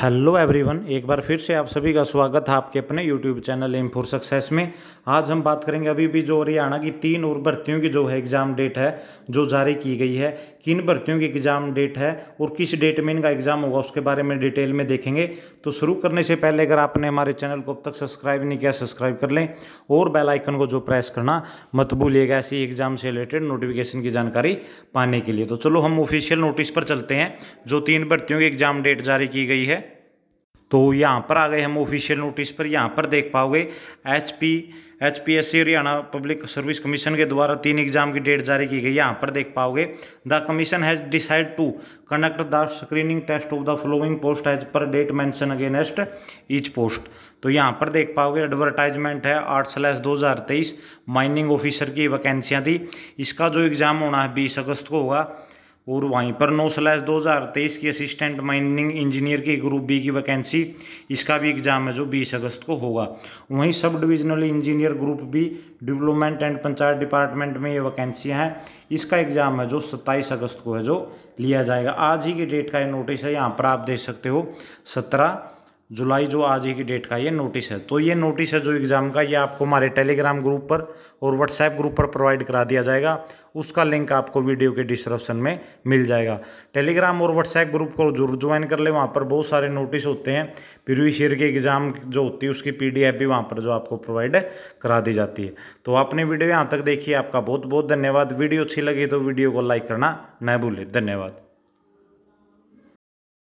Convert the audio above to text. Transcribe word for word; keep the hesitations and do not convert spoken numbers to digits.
Hello everyone, एक बार फिर से आप सभी का स्वागत है आपके अपने YouTube channel M four success में। आज हम बात करेंगे अभी भी जो हरियाणा की तीन और भर्तियों की जो है एग्ज़ाम डेट है जो जारी की गई है, किन भर्तियों की एग्ज़ाम डेट है और किस डेट में इनका एग्ज़ाम होगा उसके बारे में डिटेल में देखेंगे। तो शुरू करने से पहले अगर आपने हमारे चैनल को अब तक सब्सक्राइब नहीं किया सब्सक्राइब कर लें और बेल आइकन को जो प्रेस करना मत भूलिएगा ऐसी एग्ज़ाम से रिलेटेड नोटिफिकेशन की जानकारी पाने के लिए। तो चलो हम ऑफिशियल नोटिस पर चलते हैं जो तीन भर्तियों की एग्ज़ाम डेट जारी की गई है। तो यहाँ पर आ गए हम ऑफिशियल नोटिस पर। यहाँ पर देख पाओगे H P H P S C Haryana public service commission के द्वारा तीन एग्जाम की डेट जारी की गई। यहाँ पर देख पाओगे the commission has decide to conduct the screening test of the following post as per date mention against each post. तो यहाँ पर देख पाओगे एडवर्टाइजमेंट है आठ स्लैश दो हज़ार तेईस माइनिंग ऑफिसर की वैकेंसियाँ थी। इसका जो एग्ज़ाम होना है बीस अगस्त को होगा। और वहीं पर नौ स्लैश दो हज़ार तेईस की असिस्टेंट माइनिंग इंजीनियर की ग्रुप बी की वैकेंसी, इसका भी एग्ज़ाम है जो बीस अगस्त को होगा। वहीं sub divisional engineer group B development and panchayat department में ये वैकेंसियां हैं, इसका एग्ज़ाम है जो सत्ताईस अगस्त को है जो लिया जाएगा। आज ही की डेट का ये नोटिस है। यहाँ पर आप देख सकते हो सत्रह जुलाई जो आज ही की डेट का ये नोटिस है। तो ये नोटिस है जो एग्ज़ाम का, ये आपको हमारे टेलीग्राम ग्रुप पर और व्हाट्सएप ग्रुप पर प्रोवाइड करा दिया जाएगा। उसका लिंक आपको वीडियो के डिस्क्रिप्शन में मिल जाएगा। टेलीग्राम और व्हाट्सएप ग्रुप को जरूर ज्वाइन कर ले, वहाँ पर बहुत सारे नोटिस होते हैं। प्रीवियस ईयर के एग्ज़ाम जो होती है उसकी पीडीएफ भी वहाँ पर जो आपको प्रोवाइड करा दी जाती है। तो आपने वीडियो यहाँ तक देखी, आपका बहुत बहुत धन्यवाद। वीडियो अच्छी लगी तो वीडियो को लाइक करना न भूलें। धन्यवाद।